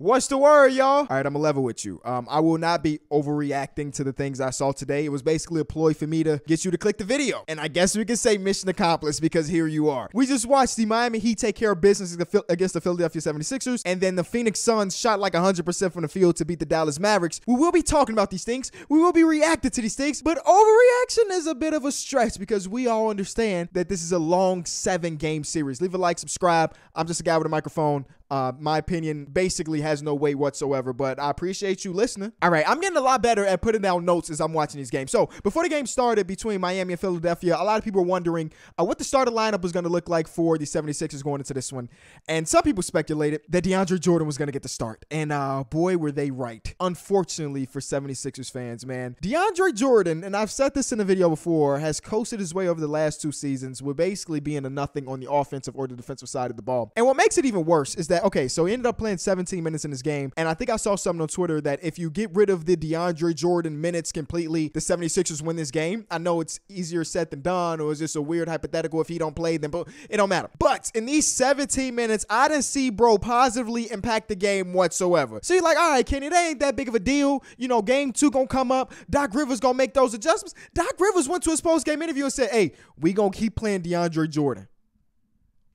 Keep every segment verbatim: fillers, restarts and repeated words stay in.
What's the word, y'all? All right, I'm gonna level with you. Um, I will not be overreacting to the things I saw today. It was basically a ploy for me to get you to click the video. And I guess we can say mission accomplished because here you are. We just watched the Miami Heat take care of business against the Philadelphia seventy-sixers, and then the Phoenix Suns shot like one hundred percent from the field to beat the Dallas Mavericks. We will be talking about these things. We will be reacting to these things, but overreaction is a bit of a stretch because we all understand that this is a long seven-game series. Leave a like, subscribe. I'm just a guy with a microphone. Uh, my opinion basically has no weight whatsoever, but I appreciate you listening. All right, I'm getting a lot better at putting down notes as I'm watching these games. So before the game started between Miami and Philadelphia, a lot of people were wondering uh, what the starting lineup was going to look like for the seventy-sixers going into this one. And some people speculated that DeAndre Jordan was going to get the start. And uh, boy, were they right. Unfortunately for seventy-sixers fans, man, DeAndre Jordan, and I've said this in a video before, has coasted his way over the last two seasons with basically being a nothing on the offensive or the defensive side of the ball. And what makes it even worse is that okay, so he ended up playing seventeen minutes in this game, and I think I saw something on Twitter that if you get rid of the DeAndre Jordan minutes completely, the seventy-sixers win this game. I know it's easier said than done, or it's just a weird hypothetical if he don't play, then but it don't matter. But in these seventeen minutes, I didn't see bro positively impact the game whatsoever. So you're like, all right, Kenny, that ain't that big of a deal. You know, game two gonna come up. Doc Rivers gonna make those adjustments. Doc Rivers went to his post-game interview and said, hey, we gonna keep playing DeAndre Jordan.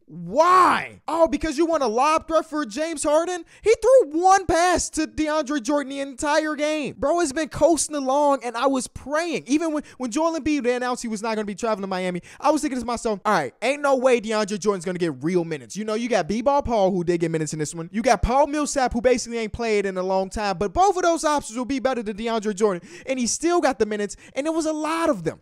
Why? Oh, because you want a lob threat for James Harden? He threw one pass to DeAndre Jordan the entire game. Bro has been coasting along, and I was praying. Even when, when Joel Embiid announced he was not going to be traveling to Miami, I was thinking to myself, all right, ain't no way DeAndre Jordan's going to get real minutes. You know, you got B-ball Paul, who did get minutes in this one. You got Paul Millsap, who basically ain't played in a long time, but both of those options will be better than DeAndre Jordan, and he still got the minutes, and it was a lot of them.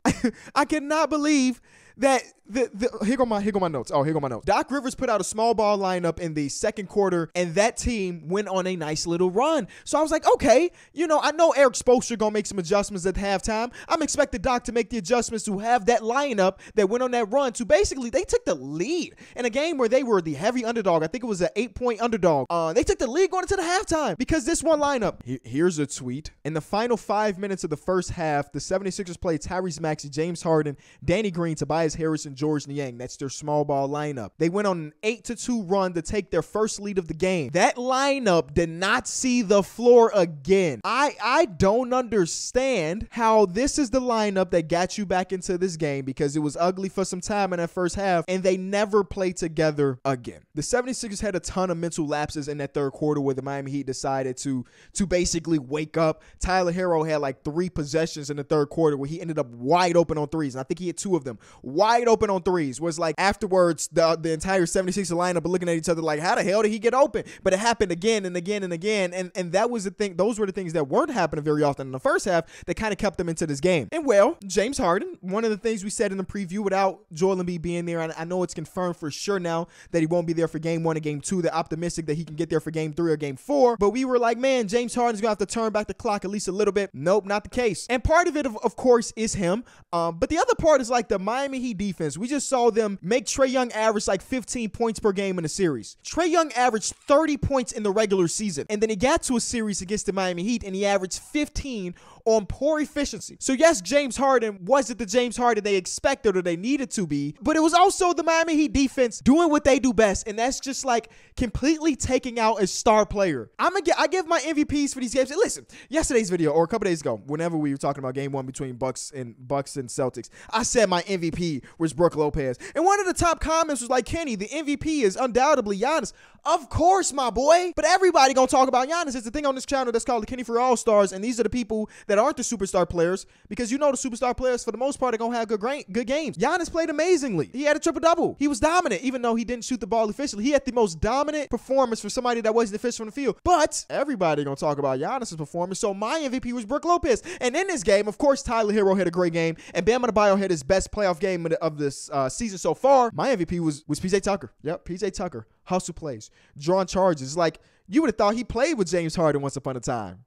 I cannot believe that the, the here go my here go my notes. Oh, here go my notes. Doc Rivers put out a small ball lineup in the second quarter, and that team went on a nice little run. So I was like, okay, you know, I know Erik Spoelstra gonna make some adjustments at halftime. I'm expecting Doc to make the adjustments to have that lineup that went on that run to basically they took the lead in a game where they were the heavy underdog. I think it was an eight-point underdog. Uh, they took the lead going into the halftime because this one lineup. Here's a tweet. In the final five minutes of the first half, the seventy-sixers played Tyrese Maxey, James Harden, Danny Green, Tobias Harris, and George Niang. That's their small ball lineup. They went on an eight to two run to take their first lead of the game. That lineup did not see the floor again. I, I don't understand how this is the lineup that got you back into this game because it was ugly for some time in that first half, and they never played together again. The seventy-sixers had a ton of mental lapses in that third quarter where the Miami Heat decided to, to basically wake up. Tyler Herro had like three possessions in the third quarter where he ended up wide open on threes, and I think he had two of them. Wide open on threes was like afterwards the, the entire seventy-sixers lineup looking at each other like, how the hell did he get open? But it happened again and again and again, and and that was the thing. Those were the things that weren't happening very often in the first half that kind of kept them into this game. And well, James Harden, one of the things we said in the preview without Joel Embiid being there, and I know it's confirmed for sure now that he won't be there for game one and game two. They're optimistic that he can get there for game three or game four, but we were like, man, James Harden's gonna have to turn back the clock at least a little bit. Nope, not the case. And part of it of, of course is him, um, but the other part is like the Miami Heat defense. We just saw them make Trae Young average like fifteen points per game in a series. Trae Young averaged thirty points in the regular season, and then he got to a series against the Miami Heat and he averaged fifteen on poor efficiency. So yes, James Harden wasn't the James Harden they expected or they needed to be, but it was also the Miami Heat defense doing what they do best, and that's just like completely taking out a star player. I'm gonna get, I give my M V Ps for these games. And listen, yesterday's video or a couple days ago, whenever we were talking about game one between Bucks and Bucks and Celtics, I said my M V P was Brook Lopez, and one of the top comments was like, Kenny, the M V P is undoubtedly Giannis. Of course, my boy, but everybody gonna talk about Giannis. It's the thing on this channel that's called the Kenny for All-Stars, and these are the people that that aren't the superstar players, because you know the superstar players for the most part are gonna have good good games. Giannis played amazingly. He had a triple double. He was dominant, even though he didn't shoot the ball efficiently. He had the most dominant performance for somebody that wasn't efficient on the field. But everybody gonna talk about Giannis's performance. So my M V P was Brook Lopez. And in this game, of course, Tyler Herro had a great game, and Bam Adebayo had his best playoff game of this uh, season so far. My M V P was was P J Tucker. Yep, P J Tucker. Hustle plays, drawn charges. Like you would have thought he played with James Harden once upon a time.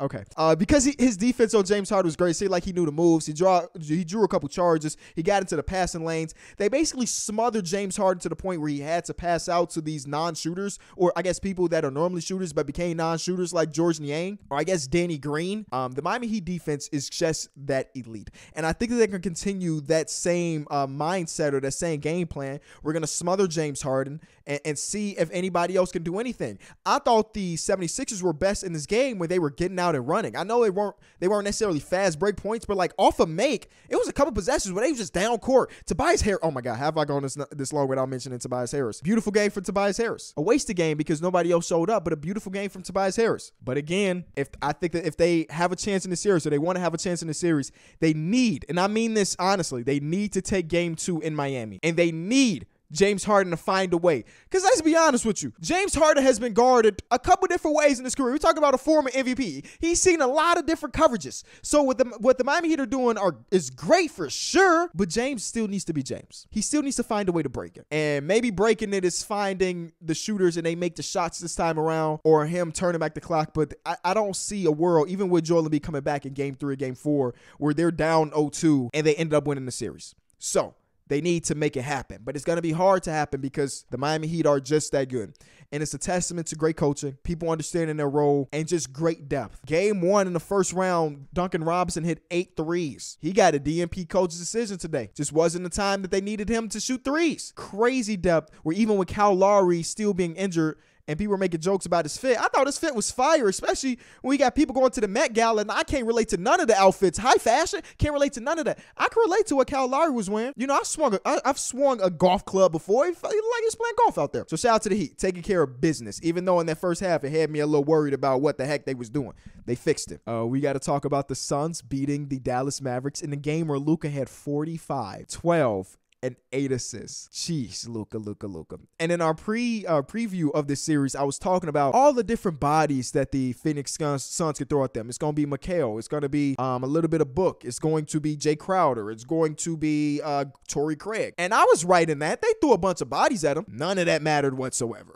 Okay. Uh, because he, his defense on James Harden was great. It seemed like he knew the moves. He draw, he drew a couple charges. He got into the passing lanes. They basically smothered James Harden to the point where he had to pass out to these non-shooters, or I guess people that are normally shooters but became non-shooters, like George Niang, or I guess Danny Green. Um, the Miami Heat defense is just that elite. And I think that they can continue that same uh, mindset or that same game plan. We're going to smother James Harden and, and see if anybody else can do anything. I thought the seventy-sixers were best in this game when they were getting out and running. I know they weren't they weren't necessarily fast break points, but like off a make, it was a couple possessions where they was just down court. Tobias Harris, oh my God, have I gone this this long without mentioning Tobias Harris? Beautiful game for Tobias Harris. A wasted game because nobody else showed up, but a beautiful game from Tobias Harris. But again, if I think that if they have a chance in the series, or they want to have a chance in the series, they need, and I mean this honestly, they need to take game two in Miami, and they need James Harden to find a way. Because let's be honest with you, James Harden has been guarded a couple different ways in his career. We're talking about a former M V P. He's seen a lot of different coverages. So what the, what the Miami Heat are doing are, is great for sure, but James still needs to be James. He still needs to find a way to break it. And maybe breaking it is finding the shooters and they make the shots this time around, or him turning back the clock. But I, I don't see a world, even with Joel Embiid coming back in game three, game four, where they're down oh two and they ended up winning the series. So they need to make it happen, but it's going to be hard to happen because the Miami Heat are just that good. And it's a testament to great coaching, people understanding their role, and just great depth. Game one in the first round, Duncan Robinson hit eight threes. He got a D N P coach's decision today. Just wasn't the time that they needed him to shoot threes. Crazy depth, where even with Kyle Lowry still being injured, and people were making jokes about his fit. I thought his fit was fire, especially when we got people going to the Met Gala, and I can't relate to none of the outfits. High fashion, can't relate to none of that. I can relate to what Kyle Lowry was wearing. You know, I swung a, I, I've swung a golf club before. It felt like he's playing golf out there. So shout out to the Heat, taking care of business, even though in that first half, it had me a little worried about what the heck they was doing. They fixed it. Uh, we got to talk about the Suns beating the Dallas Mavericks in the game where Luka had forty-five, twelve, and eight assists. Jeez, Luka, Luka, Luka. And in our pre uh, preview of this series, I was talking about all the different bodies that the Phoenix Suns could throw at them. It's going to be Mikal. It's going to be um, a little bit of Book. It's going to be Jay Crowder. It's going to be uh, Torrey Craig. And I was right in that. They threw a bunch of bodies at them. None of that mattered whatsoever.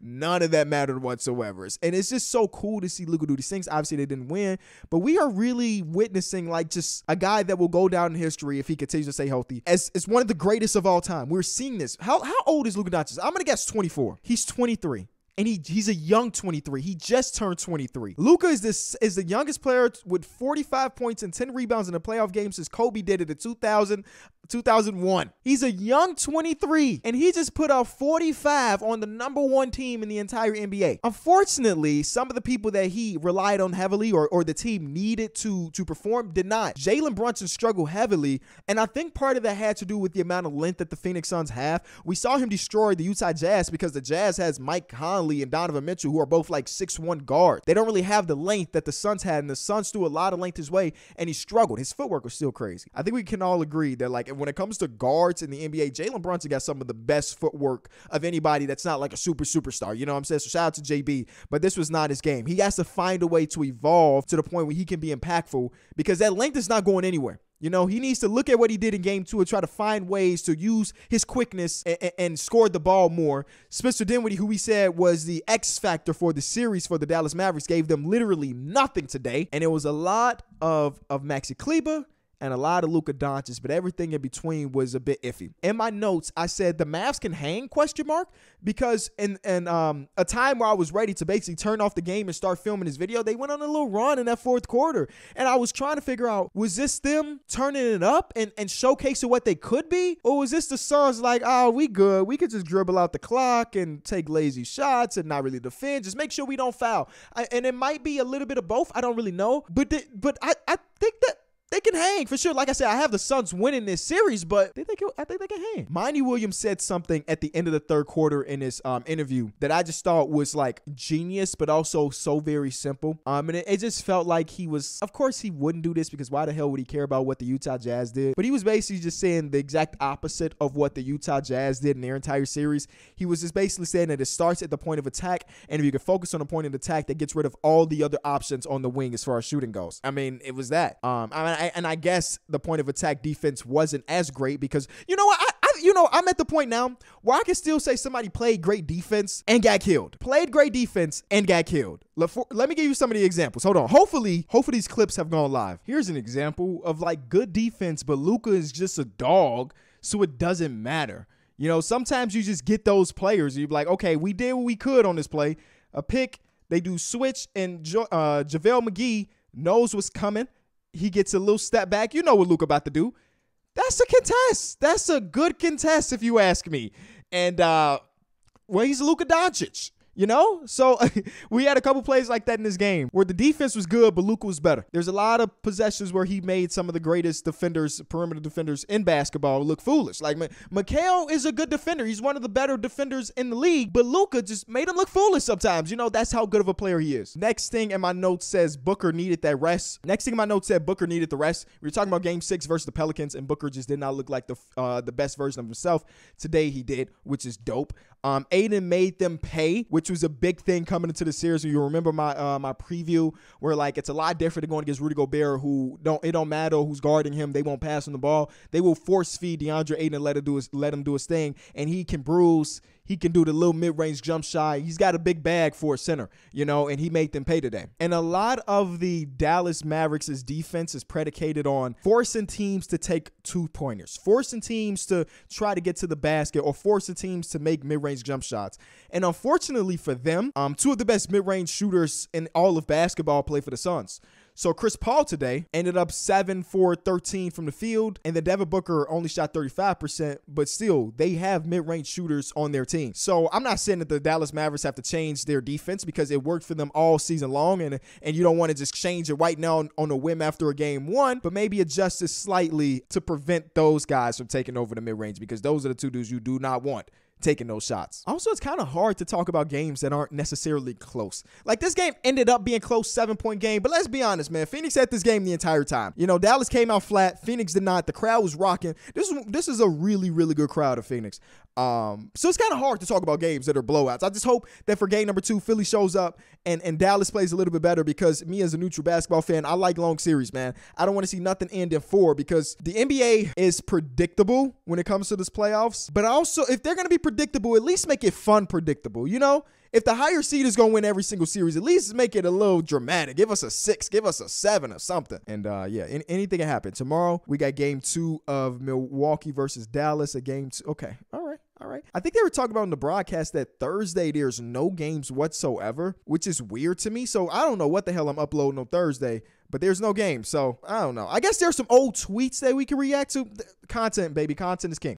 None of that mattered whatsoever. And it's just so cool to see Luka do these things. Obviously, they didn't win, but we are really witnessing like just a guy that will go down in history if he continues to stay healthy. As it's one of the greatest of all time. We're seeing this. How how old is Luka Doncic? I'm gonna guess twenty-four. He's twenty-three. And he he's a young twenty-three. He just turned twenty-three. Luka is this is the youngest player with forty-five points and ten rebounds in a playoff game since Kobe did it in two thousand, two thousand one. He's a young twenty-three, and he just put out forty-five on the number one team in the entire N B A. Unfortunately, some of the people that he relied on heavily, or or the team needed to to perform, did not. Jalen Brunson struggled heavily, and I think part of that had to do with the amount of length that the Phoenix Suns have. We saw him destroy the Utah Jazz because the Jazz has Mike Conley and Donovan Mitchell, who are both like six one guards. They don't really have the length that the Suns had, and the Suns threw a lot of length his way, and he struggled. His footwork was still crazy. I think we can all agree that, like, when it comes to guards in the N B A, Jalen Brunson got some of the best footwork of anybody that's not like a super superstar. You know what I'm saying? So shout out to J B, but this was not his game. He has to find a way to evolve to the point where he can be impactful, because that length is not going anywhere. You know, he needs to look at what he did in game two and try to find ways to use his quickness and, and, and score the ball more. Spencer Dinwiddie, who we said was the X factor for the series for the Dallas Mavericks, gave them literally nothing today. And it was a lot of, of Maxi Kleber and a lot of Luka Doncic, but everything in between was a bit iffy. In my notes, I said the Mavs can hang, question mark, because in, in um, a time where I was ready to basically turn off the game and start filming this video, they went on a little run in that fourth quarter, and I was trying to figure out, was this them turning it up and, and showcasing what they could be, or was this the Suns like, oh, we good, we could just dribble out the clock and take lazy shots and not really defend, just make sure we don't foul. I, and it might be a little bit of both, I don't really know, but, the, but I, I think that they can hang for sure. Like I said, I have the Suns winning this series, but they think it, I think they can hang. Monty Williams said something at the end of the third quarter in his um, interview that I just thought was like genius, but also so very simple. Um, and it, it just felt like he was, of course he wouldn't do this because why the hell would he care about what the Utah Jazz did? But he was basically just saying the exact opposite of what the Utah Jazz did in their entire series. He was just basically saying that it starts at the point of attack, and if you can focus on the point of attack, that gets rid of all the other options on the wing as far as shooting goes. I mean, it was that. Um, I mean, I, and I guess the point of attack defense wasn't as great because, you know what, I, I you know, I'm at the point now where I can still say somebody played great defense and got killed. Played great defense and got killed. Let, for, let me give you some of the examples. Hold on. Hopefully, hopefully these clips have gone live. Here's an example of like good defense, but Luka is just a dog, so it doesn't matter. You know, sometimes you just get those players. You're like, okay, we did what we could on this play. A pick, they do switch, and jo uh, JaVale McGee knows what's coming. He gets a little step back. You know what Luka about to do. That's a contest. That's a good contest, if you ask me. And, uh, well, he's Luka Doncic, you know? So we had a couple plays like that in this game where the defense was good, but Luka was better. There's a lot of possessions where he made some of the greatest defenders, perimeter defenders in basketball, look foolish. Like, Mikal is a good defender. He's one of the better defenders in the league, but Luka just made him look foolish sometimes. You know, that's how good of a player he is. Next thing in my notes says Booker needed that rest. Next thing in my notes said Booker needed the rest. We were talking about game six versus the Pelicans, and Booker just did not look like the, uh, the best version of himself. Today he did, which is dope. Um, Aiden made them pay, which was a big thing coming into the series. You remember my uh, my preview where like it's a lot different than going against Rudy Gobert, who don't it don't matter who's guarding him, they won't pass on the ball. They will force feed DeAndre Ayton and let him do his let him do his thing, and he can bruise. He can do the little mid-range jump shot. He's got a big bag for a center, you know, and he made them pay today. And a lot of the Dallas Mavericks' defense is predicated on forcing teams to take two-pointers, forcing teams to try to get to the basket, or forcing teams to make mid-range jump shots. And unfortunately for them, um, two of the best mid-range shooters in all of basketball play for the Suns. So Chris Paul today ended up seven for thirteen from the field, and then Devin Booker only shot thirty-five percent, but still, they have mid-range shooters on their team. So I'm not saying that the Dallas Mavericks have to change their defense because it worked for them all season long, and, and you don't want to just change it right now on, on a whim after a game one, but maybe adjust it slightly to prevent those guys from taking over the mid-range, because those are the two dudes you do not want taking those shots. Also, it's kind of hard to talk about games that aren't necessarily close. Like, this game ended up being close, seven-point game, but let's be honest, man. Phoenix had this game the entire time. You know, Dallas came out flat. Phoenix did not. The crowd was rocking. This, this is a really, really good crowd of Phoenix. Um, so it's kind of hard to talk about games that are blowouts. I just hope that for game number two, Philly shows up and, and Dallas plays a little bit better, because me as a neutral basketball fan, I like long series, man. I don't want to see nothing end in four, because the N B A is predictable when it comes to this playoffs, but also if they're going to be predictable, at least make it fun predictable, you know? If the higher seed is going to win every single series, at least make it a little dramatic. Give us a six. Give us a seven or something. And, uh, yeah, in, anything can happen. Tomorrow, we got game two of Milwaukee versus Dallas, a game two. Okay. All right. All right. I think they were talking about in the broadcast that Thursday there's no games whatsoever, which is weird to me. So I don't know what the hell I'm uploading on Thursday, but there's no game. So I don't know. I guess there's some old tweets that we can react to. Content, baby. Content is king.